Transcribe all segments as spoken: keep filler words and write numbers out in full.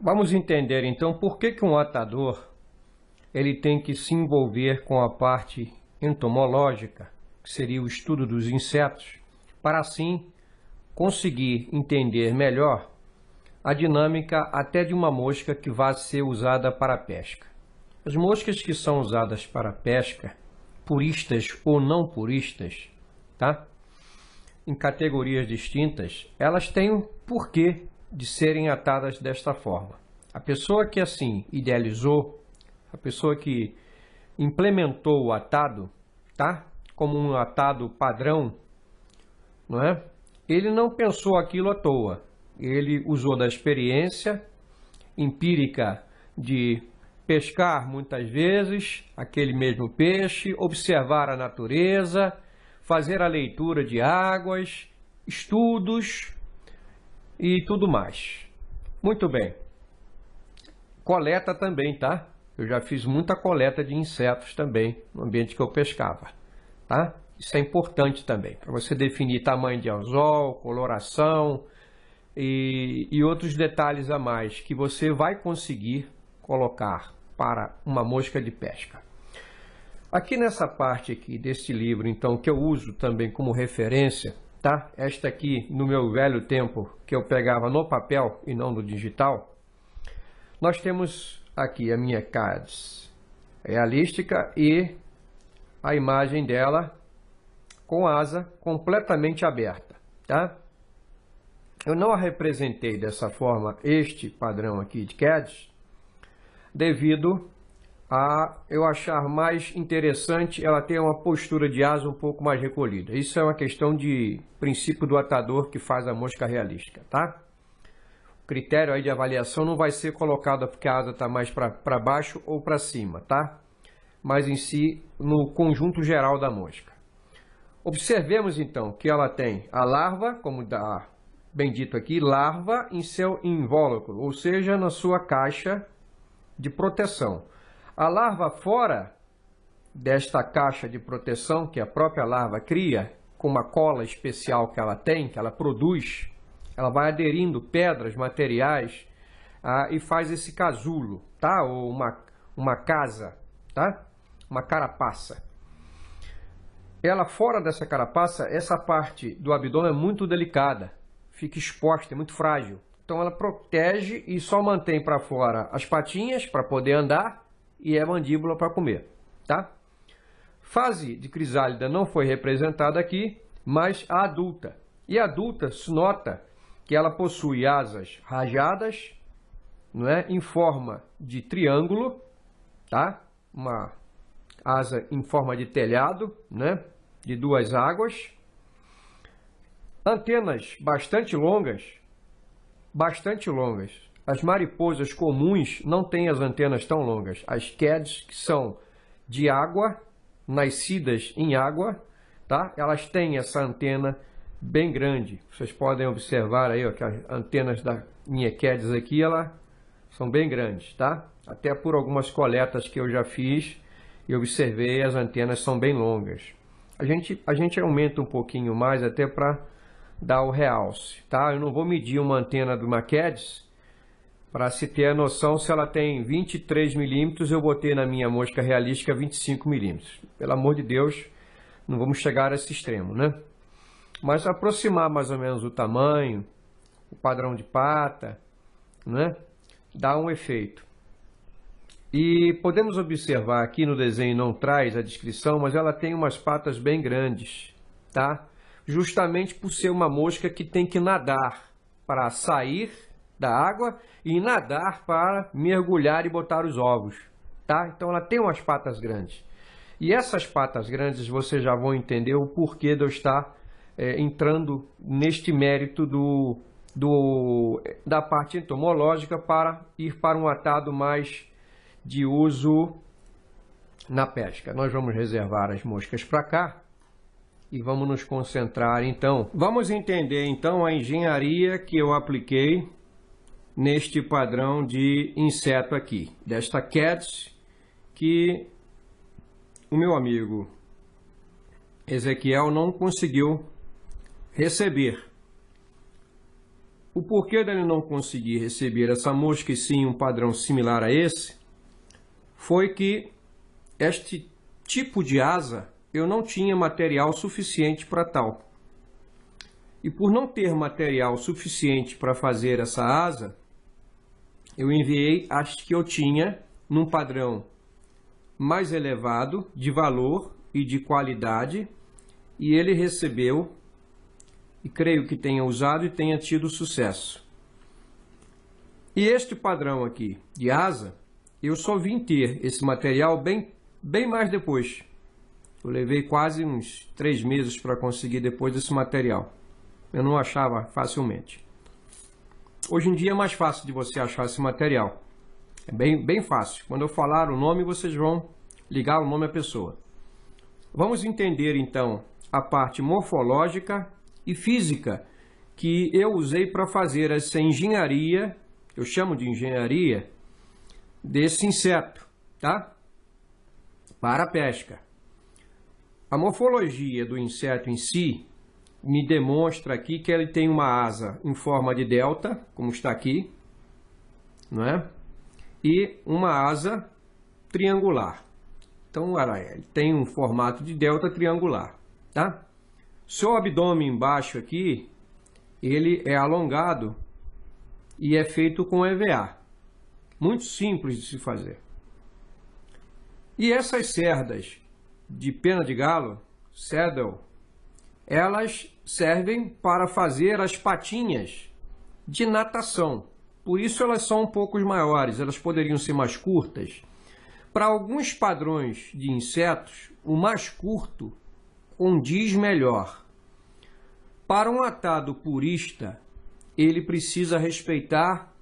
Vamos entender então por que que um atador ele tem que se envolver com a parte entomológica, que seria o estudo dos insetos, para assim conseguir entender melhor a dinâmica até de uma mosca que vai ser usada para a pesca. As moscas que são usadas para a pesca, puristas ou não puristas, tá? Em categorias distintas, elas têm um porquê de serem atadas desta forma. A pessoa que assim idealizou, a pessoa que implementou o atado, tá? Como um atado padrão, não é? Ele não pensou aquilo à toa. Ele usou da experiência empírica de pescar muitas vezes aquele mesmo peixe, observar a natureza, fazer a leitura de águas, estudos e tudo mais. Muito bem. Coleta também, tá? Eu já fiz muita coleta de insetos também no ambiente que eu pescava, tá? Isso é importante também, para você definir tamanho de anzol, coloração e, e outros detalhes a mais que você vai conseguir colocar para uma mosca de pesca. Aqui nessa parte aqui desse livro, então, que eu uso também como referência, tá? Esta aqui, no meu velho tempo, que eu pegava no papel e não no digital, nós temos aqui a minha C A D S realística e a imagem dela com a asa completamente aberta, tá? Eu não a representei dessa forma, este padrão aqui de C A D S, devido a eu achar mais interessante ela ter uma postura de asa um pouco mais recolhida. Isso é uma questão de princípio do atador que faz a mosca realística, tá? Critério aí de avaliação não vai ser colocado porque a asa está mais para baixo ou para cima, tá? Mas em si, no conjunto geral da mosca. Observemos então que ela tem a larva, como dá bem dito aqui, larva em seu invólucro, ou seja, na sua caixa de proteção. A larva fora desta caixa de proteção que a própria larva cria, com uma cola especial que ela tem, que ela produz, ela vai aderindo pedras, materiais, ah, e faz esse casulo, tá? Ou uma, uma casa, tá? Uma carapaça. Ela fora dessa carapaça, essa parte do abdômen é muito delicada, fica exposta, é muito frágil. Então ela protege e só mantém para fora as patinhas para poder andar e a mandíbula para comer, tá? Fase de crisálida não foi representada aqui, mas a adulta. E a adulta se nota que ela possui asas rajadas, não é? Em forma de triângulo, tá? Uma asa em forma de telhado, né? De duas águas. Antenas bastante longas, bastante longas. As mariposas comuns não têm as antenas tão longas. As C A Ds, que são de água, nascidas em água, tá? Elas têm essa antena bem grande. Vocês podem observar aí, ó, que as antenas da minha C A D S aqui, ela são bem grandes, tá? Até por algumas coletas que eu já fiz e observei, as antenas são bem longas. A gente, a gente aumenta um pouquinho mais até para dar o realce, tá? Eu não vou medir uma antena de uma C A D S para se ter a noção se ela tem vinte e três milímetros, eu botei na minha mosca realística vinte e cinco milímetros. Pelo amor de Deus, não vamos chegar a esse extremo, né? Mas aproximar mais ou menos o tamanho, o padrão de pata, né? Dá um efeito. E podemos observar aqui no desenho, não traz a descrição, mas ela tem umas patas bem grandes, tá? Justamente por ser uma mosca que tem que nadar para sair da água e nadar para mergulhar e botar os ovos, tá? Então ela tem umas patas grandes. E essas patas grandes vocês já vão entender o porquê de eu estar É, entrando neste mérito do, do, da parte entomológica para ir para um atado mais de uso na pesca. Nós vamos reservar as moscas para cá e vamos nos concentrar então. Vamos entender então a engenharia que eu apliquei neste padrão de inseto aqui, desta C A D S que o meu amigo Ezequiel não conseguiu receber O porquê dele não conseguir receber essa mosca e sim um padrão similar a esse, foi que este tipo de asa eu não tinha material suficiente para tal. E por não ter material suficiente para fazer essa asa, eu enviei as que eu tinha num padrão mais elevado de valor e de qualidade, e ele recebeu, e creio que tenha usado e tenha tido sucesso. E este padrão aqui de asa, eu só vim ter esse material bem, bem mais depois. Eu levei quase uns três meses para conseguir depois desse material. Eu não achava facilmente. Hoje em dia é mais fácil de você achar esse material. É bem, bem fácil. Quando eu falar o nome, vocês vão ligar o nome à pessoa. Vamos entender, então, a parte morfológica e física que eu usei para fazer essa engenharia, eu chamo de engenharia, desse inseto, tá? Para a pesca. A morfologia do inseto em si me demonstra aqui que ele tem uma asa em forma de delta, como está aqui, não é? E uma asa triangular. Então, ele tem um formato de delta triangular, tá? Seu abdômen embaixo aqui, ele é alongado e é feito com E V A. Muito simples de se fazer. E essas cerdas de pena de galo, saddle, elas servem para fazer as patinhas de natação. Por isso elas são um pouco maiores, elas poderiam ser mais curtas. Para alguns padrões de insetos, o mais curto condiz melhor. Para um atado purista, ele precisa respeitar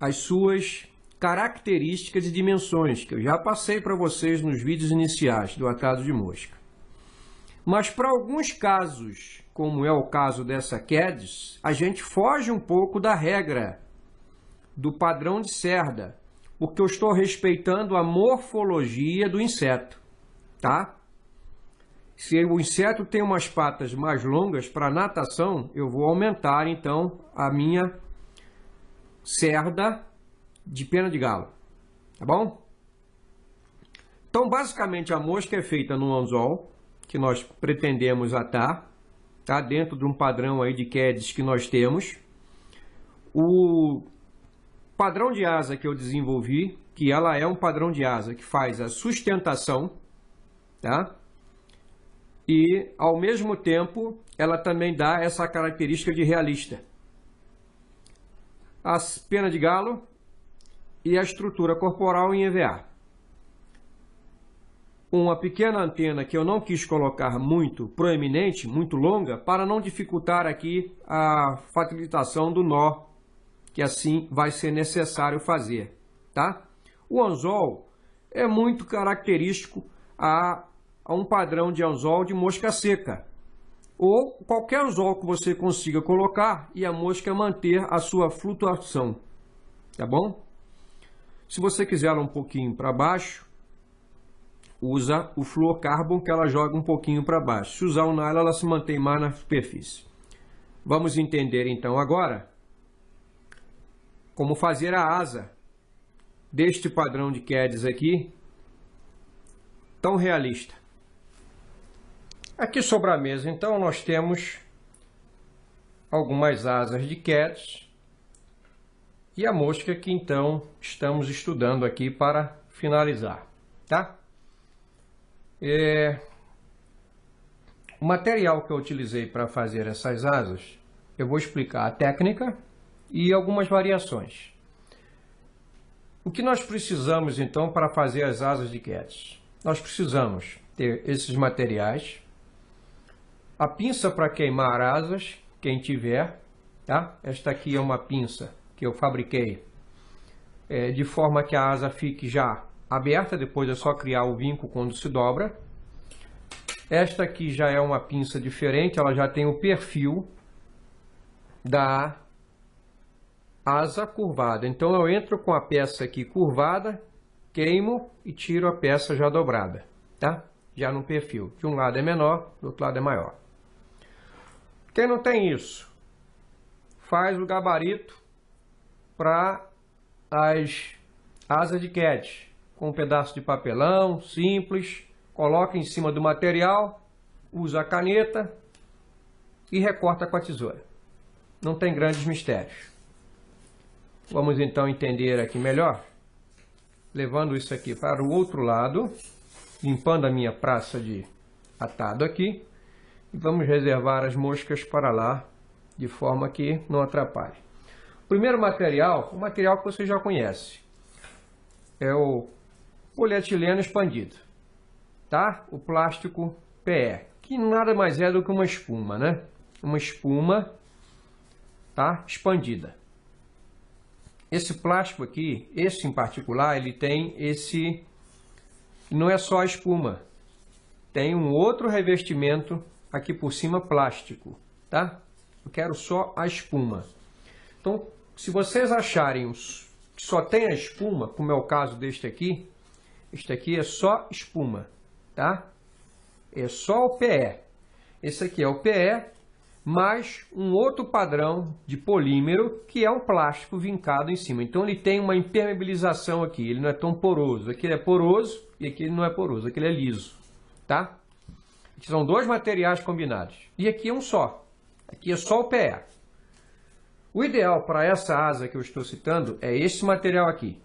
as suas características e dimensões, que eu já passei para vocês nos vídeos iniciais do atado de mosca. Mas para alguns casos, como é o caso dessa C A D S, a gente foge um pouco da regra, do padrão de cerda, porque eu estou respeitando a morfologia do inseto, tá? Se o inseto tem umas patas mais longas para natação, eu vou aumentar, então, a minha cerda de pena de galo, tá bom? Então, basicamente, a mosca é feita no anzol, que nós pretendemos atar, tá? Dentro de um padrão aí de C A Ds que nós temos. O padrão de asa que eu desenvolvi, que ela é um padrão de asa que faz a sustentação, tá? E, ao mesmo tempo, ela também dá essa característica de realista. A pena de galo e a estrutura corporal em E V A. Uma pequena antena que eu não quis colocar muito proeminente, muito longa, para não dificultar aqui a facilitação do nó, que assim vai ser necessário fazer, tá? O anzol é muito característico a a um padrão de anzol de mosca seca, ou qualquer anzol que você consiga colocar e a mosca manter a sua flutuação, tá bom? Se você quiser ela um pouquinho para baixo, usa o fluorcarbono que ela joga um pouquinho para baixo. Se usar o nylon, ela se mantém mais na superfície. Vamos entender então agora como fazer a asa deste padrão de C A D S aqui, tão realista. Aqui sobre a mesa, então, nós temos algumas asas de C A D S e a mosca que, então, estamos estudando aqui para finalizar, tá? É... O material que eu utilizei para fazer essas asas, eu vou explicar a técnica e algumas variações. O que nós precisamos, então, para fazer as asas de C A D S? Nós precisamos ter esses materiais. A pinça para queimar asas, quem tiver, tá? Esta aqui é uma pinça que eu fabriquei é, de forma que a asa fique já aberta, depois é só criar o vinco quando se dobra. Esta aqui já é uma pinça diferente, ela já tem o perfil da asa curvada. Então eu entro com a peça aqui curvada, queimo e tiro a peça já dobrada, tá? Já no perfil. De um lado é menor, do outro lado é maior. Quem não tem isso, faz o gabarito para as asas de C A D, com um pedaço de papelão simples, coloca em cima do material, usa a caneta e recorta com a tesoura. Não tem grandes mistérios. Vamos então entender aqui melhor, levando isso aqui para o outro lado, limpando a minha praça de atado aqui, e vamos reservar as moscas para lá, de forma que não atrapalhe. O primeiro material, o material que você já conhece, é o polietileno expandido, tá? O plástico P E, que nada mais é do que uma espuma, né? Uma espuma, tá? Expandida. Esse plástico aqui, esse em particular, ele tem esse... Não é só a espuma, tem um outro revestimento aqui por cima plástico, tá? Eu quero só a espuma. Então, se vocês acharem que só tem a espuma, como é o caso deste aqui, este aqui é só espuma, tá? É só o P E. Esse aqui é o P E, mais um outro padrão de polímero, que é um plástico vincado em cima. Então, ele tem uma impermeabilização aqui, ele não é tão poroso. Aqui ele é poroso e aqui ele não é poroso, aqui ele é liso, tá? São dois materiais combinados. E aqui é um só. Aqui é só o P E. O ideal para essa asa que eu estou citando é esse material aqui,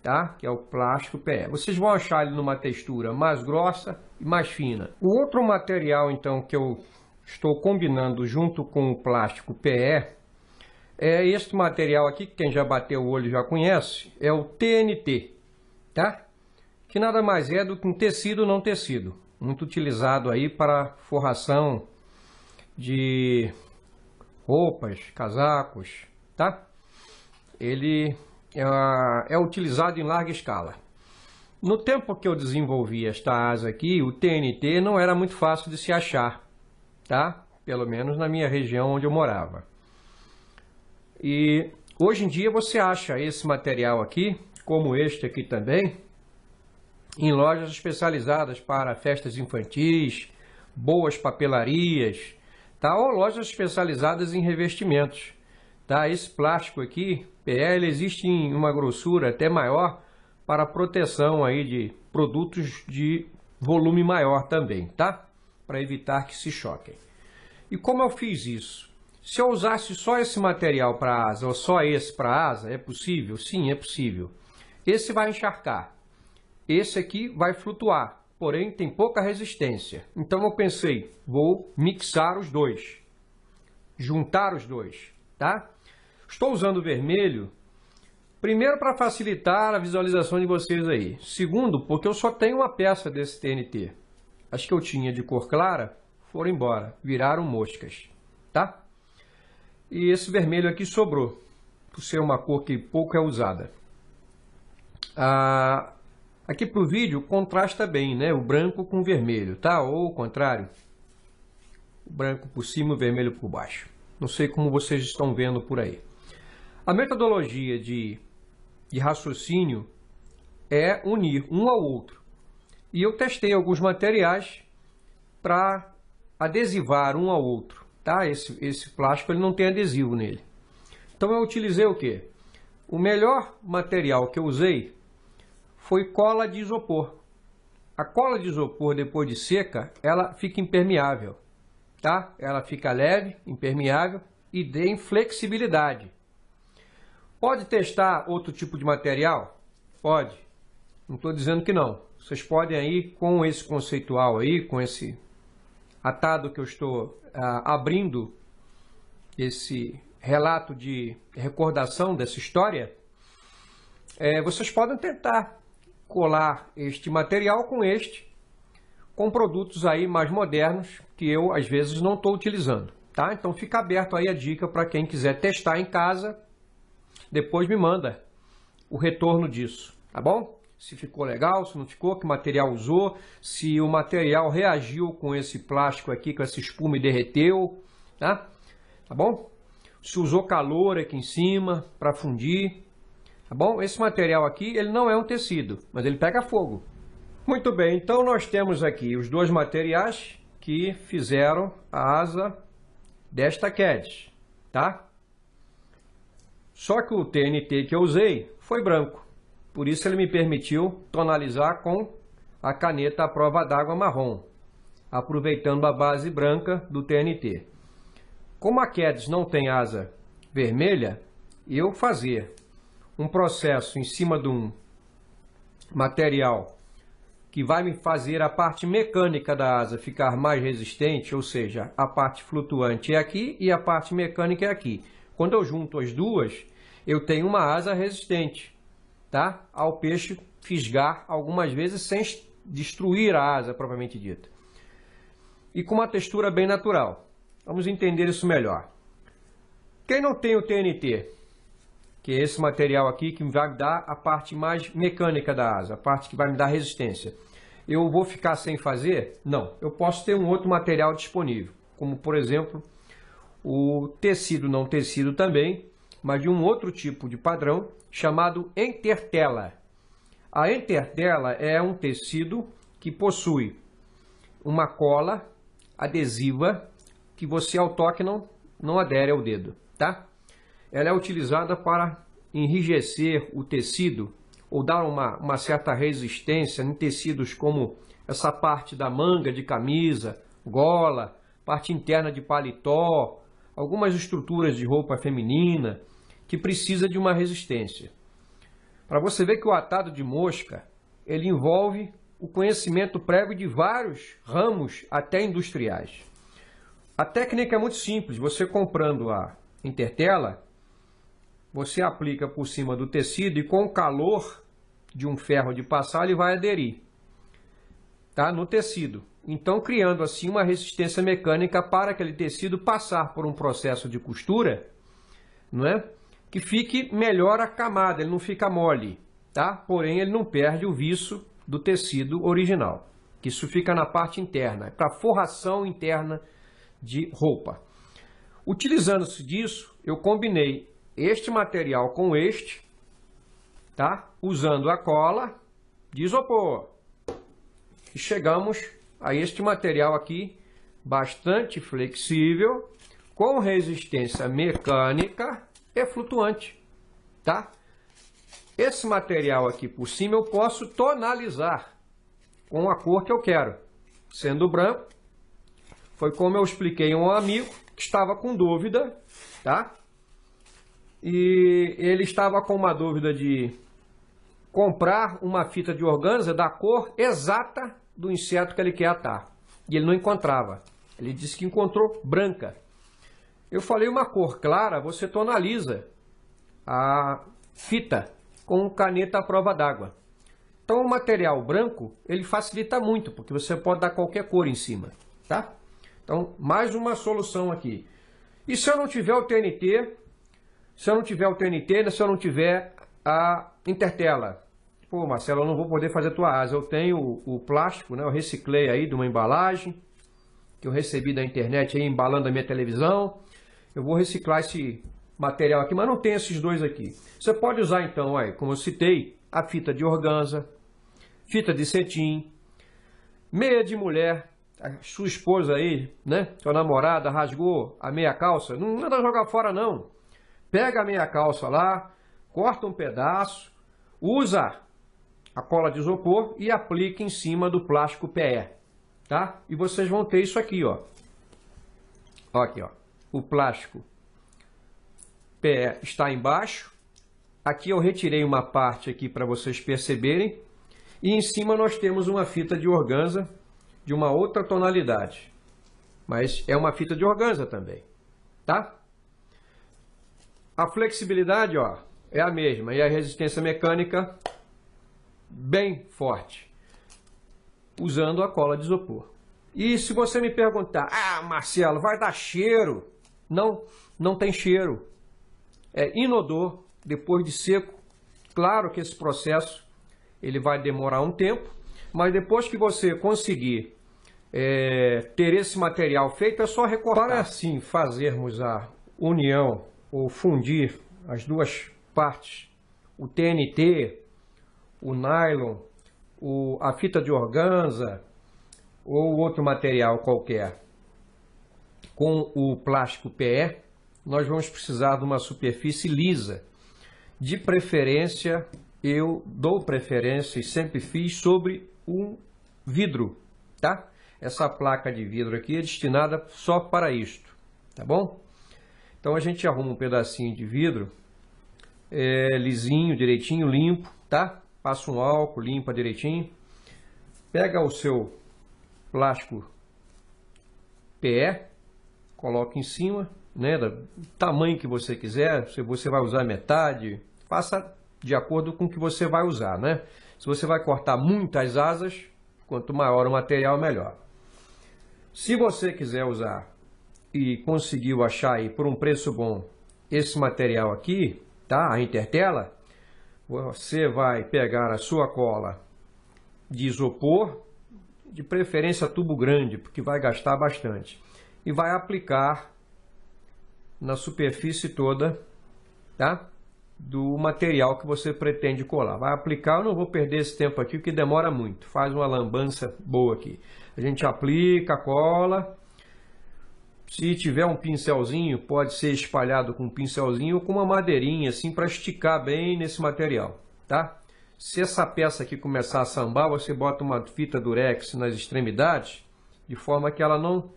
tá? Que é o plástico P E. Vocês vão achar ele numa textura mais grossa e mais fina. O outro material, então, que eu estou combinando junto com o plástico P E é este material aqui, que quem já bateu o olho já conhece, é o T N T, tá? Que nada mais é do que um tecido não tecido. Muito utilizado aí para forração de roupas, casacos, tá? Ele é, é utilizado em larga escala. No tempo que eu desenvolvi esta asa aqui, o T N T não era muito fácil de se achar, tá? Pelo menos na minha região onde eu morava. E hoje em dia você acha esse material aqui, como este aqui também, em lojas especializadas para festas infantis, boas papelarias, tá? Ou lojas especializadas em revestimentos, tá? Esse plástico aqui, P L, existe em uma grossura até maior para proteção aí de produtos de volume maior também, tá? Para evitar que se choquem. E como eu fiz isso? Se eu usasse só esse material para asa ou só esse para asa, é possível? Sim, é possível. Esse vai encharcar. Esse aqui vai flutuar, porém tem pouca resistência. Então eu pensei, vou mixar os dois, juntar os dois, tá? Estou usando o vermelho, primeiro para facilitar a visualização de vocês aí. Segundo, porque eu só tenho uma peça desse T N T. As que eu tinha de cor clara foram embora, viraram moscas, tá? E esse vermelho aqui sobrou, por ser uma cor que pouco é usada. Ah... Aqui para o vídeo contrasta bem, né? O branco com o vermelho, tá? Ou o contrário, o branco por cima e o vermelho por baixo. Não sei como vocês estão vendo por aí. A metodologia de, de raciocínio é unir um ao outro. E eu testei alguns materiais para adesivar um ao outro, tá? Esse, esse plástico ele não tem adesivo nele. Então eu utilizei o quê? O melhor material que eu usei foi cola de isopor. A cola de isopor, depois de seca, ela fica impermeável, tá? Ela fica leve, impermeável e dê flexibilidade. Pode testar outro tipo de material? Pode. Não estou dizendo que não. Vocês podem aí, com esse conceitual aí, com esse atado que eu estou ah, abrindo, esse relato de recordação dessa história, é, vocês podem tentar colar este material com este, com produtos aí mais modernos que eu às vezes não estou utilizando, tá? Então fica aberto aí a dica para quem quiser testar em casa, depois me manda o retorno disso, tá bom? Se ficou legal, se não ficou, que material usou, se o material reagiu com esse plástico aqui, com essa espuma e derreteu, tá? Tá bom? Se usou calor aqui em cima para fundir. Tá bom? Esse material aqui, ele não é um tecido, mas ele pega fogo. Muito bem, então nós temos aqui os dois materiais que fizeram a asa desta C A D, tá? Só que o T N T que eu usei foi branco, por isso ele me permitiu tonalizar com a caneta à prova d'água marrom, aproveitando a base branca do T N T. Como a C A D S não tem asa vermelha, eu fazia um processo em cima de um material que vai me fazer a parte mecânica da asa ficar mais resistente, ou seja, a parte flutuante é aqui e a parte mecânica é aqui. Quando eu junto as duas, eu tenho uma asa resistente, tá? Ao peixe fisgar algumas vezes sem destruir a asa propriamente dita. E com uma textura bem natural. Vamos entender isso melhor. Quem não tem o T N T, que é esse material aqui que vai me dar a parte mais mecânica da asa, a parte que vai me dar resistência. Eu vou ficar sem fazer? Não, eu posso ter um outro material disponível, como por exemplo, o tecido não tecido também, mas de um outro tipo de padrão, chamado entertela. A entertela é um tecido que possui uma cola adesiva que você ao toque não, não adere ao dedo, tá? Ela é utilizada para enrijecer o tecido ou dar uma, uma certa resistência em tecidos como essa parte da manga de camisa, gola, parte interna de paletó, algumas estruturas de roupa feminina que precisa de uma resistência. Para você ver que o atado de mosca, ele envolve o conhecimento prévio de vários ramos até industriais. A técnica é muito simples, você comprando a entertela, você aplica por cima do tecido e com o calor de um ferro de passar ele vai aderir, tá? No tecido. Então criando assim uma resistência mecânica para aquele tecido passar por um processo de costura, não é? Que fique melhor a camada, ele não fica mole, tá? Porém ele não perde o viço do tecido original, que isso fica na parte interna, para forração interna de roupa. Utilizando-se disso, eu combinei este material com este, tá? Usando a cola de isopor. E chegamos a este material aqui, bastante flexível, com resistência mecânica e flutuante, tá? Esse material aqui por cima eu posso tonalizar com a cor que eu quero. Sendo branco, foi como eu expliquei a um amigo que estava com dúvida, tá? E ele estava com uma dúvida de comprar uma fita de organza da cor exata do inseto que ele quer atar. E ele não encontrava. Ele disse que encontrou branca. Eu falei, uma cor clara, você tonaliza a fita com caneta à prova d'água. Então o material branco, ele facilita muito, porque você pode dar qualquer cor em cima, tá? Então, mais uma solução aqui. E se eu não tiver o T N T... Se eu não tiver o T N T, se eu não tiver a entertela. Pô, Marcelo, eu não vou poder fazer a tua asa. Eu tenho o, o plástico, né? Eu reciclei aí de uma embalagem que eu recebi da internet aí, embalando a minha televisão. Eu vou reciclar esse material aqui, mas não tem esses dois aqui. Você pode usar então, aí, como eu citei, a fita de organza, fita de cetim, meia de mulher. A sua esposa aí, né? Sua namorada rasgou a meia calça. Não anda a jogar fora, não. Pega a meia calça lá, corta um pedaço, usa a cola de isopor e aplica em cima do plástico P E, tá? E vocês vão ter isso aqui, ó. Ó aqui, ó. O plástico P E está embaixo. Aqui eu retirei uma parte aqui para vocês perceberem. E em cima nós temos uma fita de organza de uma outra tonalidade. Mas é uma fita de organza também, tá? A flexibilidade, ó, é a mesma e a resistência mecânica bem forte, usando a cola de isopor. E se você me perguntar, ah, Marcelo, vai dar cheiro? Não, não tem cheiro. É inodor, depois de seco. Claro que esse processo ele vai demorar um tempo, mas depois que você conseguir é, ter esse material feito, é só recortar. Para assim fazermos a união ou fundir as duas partes, o T N T, o nylon, o, a fita de organza ou outro material qualquer com o plástico P E, nós vamos precisar de uma superfície lisa. De preferência, eu dou preferência e sempre fiz sobre um vidro, tá? Essa placa de vidro aqui é destinada só para isto, tá bom? Então a gente arruma um pedacinho de vidro, é, lisinho, direitinho, limpo, tá? Passa um álcool, limpa direitinho. Pega o seu plástico P E, coloca em cima, né, do tamanho que você quiser, se você vai usar metade, faça de acordo com o que você vai usar, né? Se você vai cortar muitas asas, quanto maior o material, melhor. Se você quiser usar e conseguiu achar aí por um preço bom esse material aqui, tá? A Intertela, você vai pegar a sua cola de isopor, de preferência tubo grande, porque vai gastar bastante, e vai aplicar na superfície toda, tá? Do material que você pretende colar. Vai aplicar, eu não vou perder esse tempo aqui, porque demora muito, faz uma lambança boa aqui. A gente aplica a cola. Se tiver um pincelzinho, pode ser espalhado com um pincelzinho ou com uma madeirinha, assim, para esticar bem nesse material, tá? Se essa peça aqui começar a sambar, você bota uma fita durex nas extremidades, de forma que ela não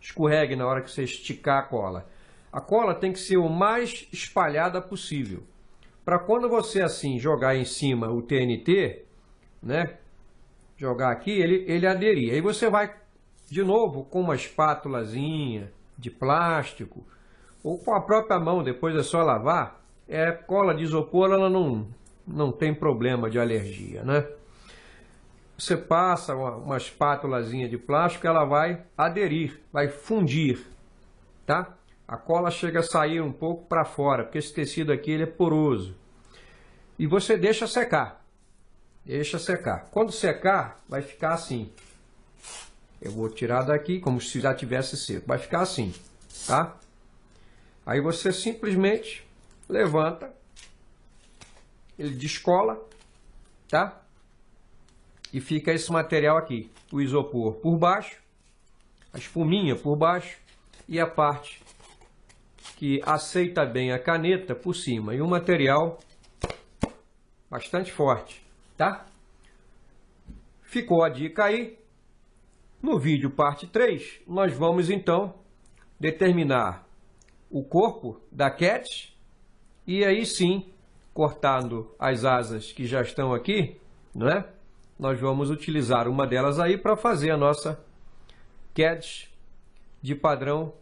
escorregue na hora que você esticar a cola. A cola tem que ser o mais espalhada possível, para quando você, assim, jogar em cima o T N T, né? Jogar aqui, ele, ele aderir. Aí você vai... de novo, com uma espátulazinha de plástico, ou com a própria mão, depois é só lavar, é cola de isopor, ela não, não tem problema de alergia, né? Você passa uma, uma espátulazinha de plástico, ela vai aderir, vai fundir, tá? A cola chega a sair um pouco para fora, porque esse tecido aqui ele é poroso. E você deixa secar, deixa secar. Quando secar, vai ficar assim. Eu vou tirar daqui, como se já tivesse seco. Vai ficar assim, tá? Aí você simplesmente levanta, ele descola, tá? E fica esse material aqui, o isopor por baixo, a espuminha por baixo e a parte que aceita bem a caneta por cima. E um material bastante forte, tá? Ficou a dica aí. No vídeo parte três, nós vamos então determinar o corpo da C A D e aí sim, cortando as asas que já estão aqui, né? Nós vamos utilizar uma delas aí para fazer a nossa C A D de padrão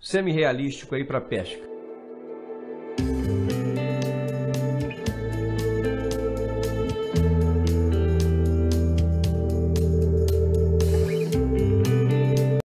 semi-realístico aí para pesca.